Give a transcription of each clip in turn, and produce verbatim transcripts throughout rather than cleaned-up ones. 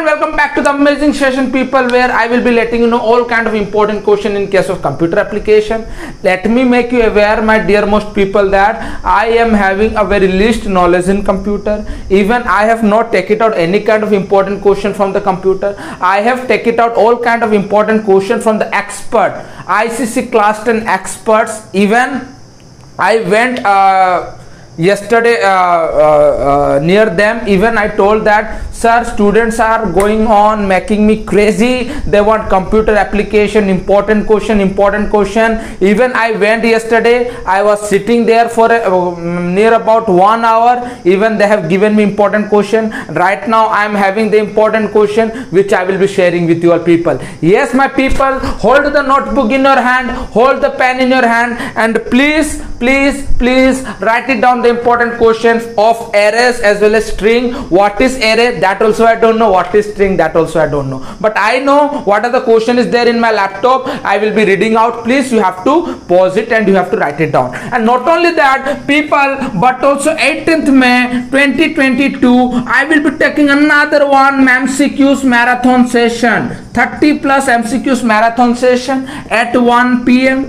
and welcome back to the amazing session, people, where I will be letting you know all kind of important question in case of computer application. Let me make you aware, my dear most people, that I am having a very least knowledge in computer. Even I have not taken out any kind of important question from the computer. I have taken out all kind of important question from the expert I C S E class ten experts. Even I went uh, yesterday uh, uh, uh, near them. Even I told that, sir, students are going on making me crazy. They want computer application important question, important question. Even I went yesterday. I was sitting there for a, uh, near about one hour. Even they have given me important question. Right now I am having the important question, which I will be sharing with you all, people. Yes, my people, hold the notebook in your hand, hold the pen in your hand, and please please please write it down the important questions of arrays as well as string. What is array, that also I don't know. What is string, that also I don't know. But I know what are the question is there in my laptop. I will be reading out. Please, you have to pause it and you have to write it down. And not only that, people, but also eighteenth May twenty twenty-two I will be taking another one M C Q's marathon session, thirty plus M C Q's marathon session at one P M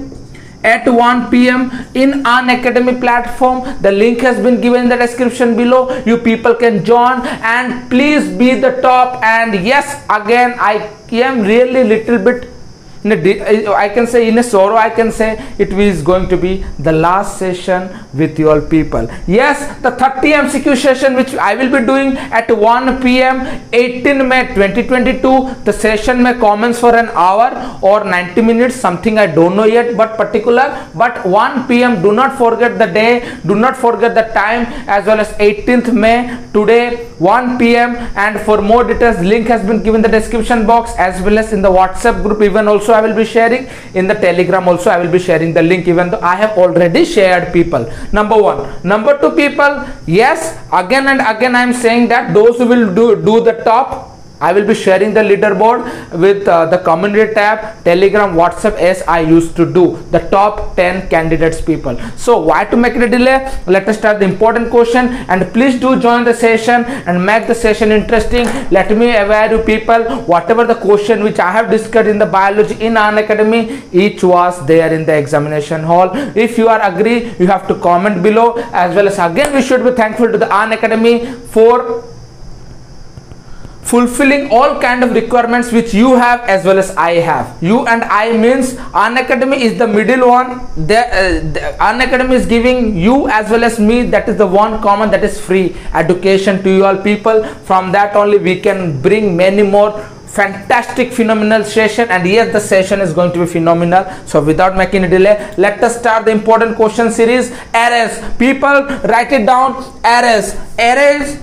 at one P M in Unacademy platform. The link has been given in the description below. You people can join and please be the top. And yes, again, I am really little bit in a, I can say in a sorrow, I can say it is going to be the last session with you all, people. Yes, the thirty M C Q session which I will be doing at one P M eighteenth May twenty twenty-two. The session may commence for an hour or ninety minutes, something I don't know yet, but particular, but one P M Do not forget the day, do not forget the time, as well as eighteenth May, today, one P M And for more details, link has been given in the description box, as well as in the WhatsApp group. Even also I will be sharing in the Telegram. Also I will be sharing the link, even though I have already shared, people. Number one number two, people, yes, again and again I am saying that those who will do do the top, I will be sharing the leaderboard with uh, the community tab, Telegram, WhatsApp, as I used to do, the top ten candidates, people. So why to make it a delay? Let us start the important question, and please do join the session and make the session interesting. Let me aware you, people, whatever the question which I have discussed in the biology in Unacademy, each was there in the examination hall. If you are agree, you have to comment below. As well as again, we should be thankful to the Unacademy for fulfilling all kind of requirements which you have as well as I have. You and I means Unacademy is the middle one. The, uh, the Unacademy is giving you as well as me, that is the one common, that is free education to you all, people. From that only we can bring many more fantastic phenomenal session. And yes, the session is going to be phenomenal. So without making a delay, let us start the important question series. Arrays, people, write it down. Arrays, arrays,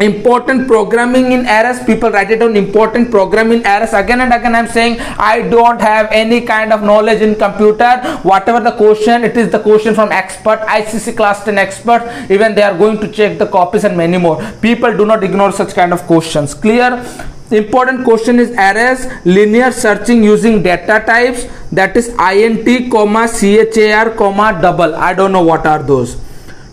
important programming in arrays, people, write it down. Important program in arrays. Again and again I am saying, I don't have any kind of knowledge in computer. Whatever the question, it is the question from expert, I C S E class ten expert. Even they are going to check the copies and many more, people. Do not ignore such kind of questions. Clear? Important question is arrays, linear searching using data types, that is int, comma, char, comma, double. I don't know what are those.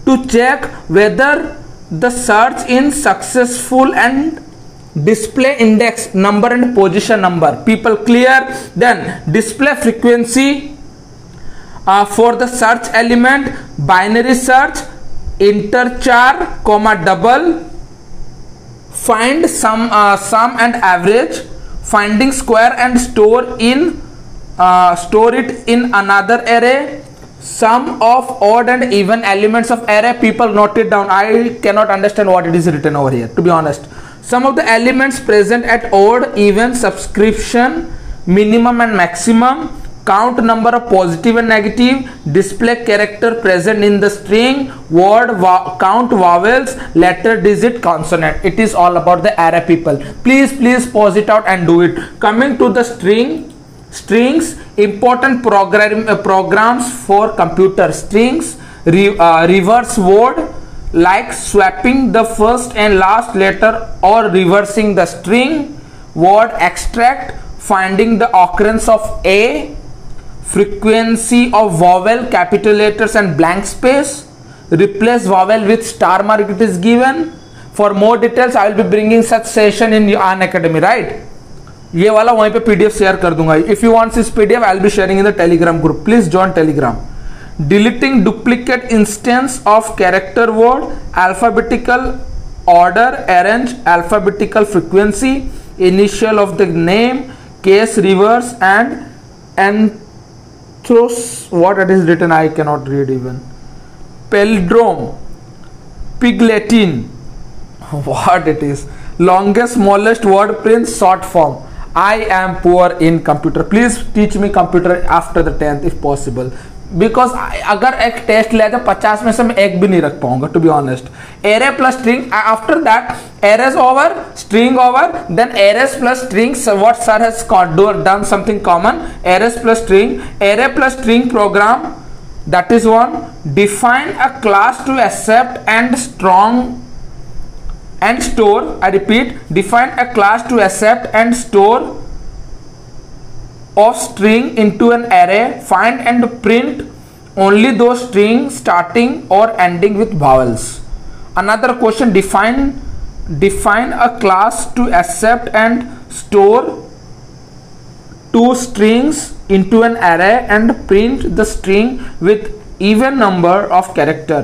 To check whether the search in successful and display index number and position number, people. Clear? Then display frequency uh, for the search element, binary search, enter char, comma, double, find sum, uh, sum and average, finding square and store in uh, store it in another array, sum of odd and even elements of array. People, note it down. I cannot understand what it is written over here, to be honest. Some of the elements present at odd, even, subscription, minimum and maximum, count number of positive and negative, display character present in the string, word, vo count vowels, letter, digit, consonant. It is all about the array, people. Please, please pause it out and do it. Coming to the string, strings, important program uh, programs for computer strings, re, uh, reverse word, like swapping the first and last letter or reversing the string, word extract, finding the occurrence of a, frequency of vowel, capital letters and blank space, replace vowel with star mark it is given, For more details, I will be bringing such session in Unacademy, right? ये वाला वहीं पे P D F share कर दूंगा. If you want this P D F, I will be sharing in the Telegram group. Please join Telegram. Deleting duplicate instance of character word, alphabetical order, arrange, alphabetical frequency, initial of the name, case reverse, and anthros. What it is written, I cannot read even. Palindrome, piglatin. What it is? Longest, smallest word print, short form. I am poor in computer. Please teach me computer after the tenth if possible. Because अगर एक test लिया जाए पचास में से मैं एक भी नहीं रख पाऊंगा to be honest. Array plus string, after that arrays over, string over, then arrays plus string, so what sir has done something common, arrays plus string, array plus string program, that is one. Define a class to accept and strong and store. I repeat, define a class to accept and store of string into an array. Find and print only those string starting or ending with vowels. Another question, define define a class to accept and store two strings into an array and print the string with even number of character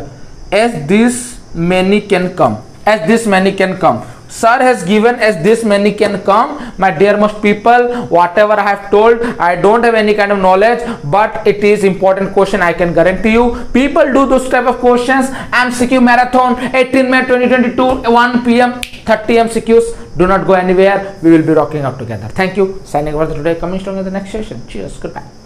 as this many can come, as this many can come. Sir has given as this many can come. My dear most people, whatever I have told, I don't have any kind of knowledge, but it is important question, I can guarantee you. People do those type of questions. M C Q marathon, eighteenth May twenty twenty-two, one P M thirty M C Qs. Do not go anywhere. We will be rocking out together. Thank you. Signing over today. Coming strong in the next session. Cheers. Goodbye.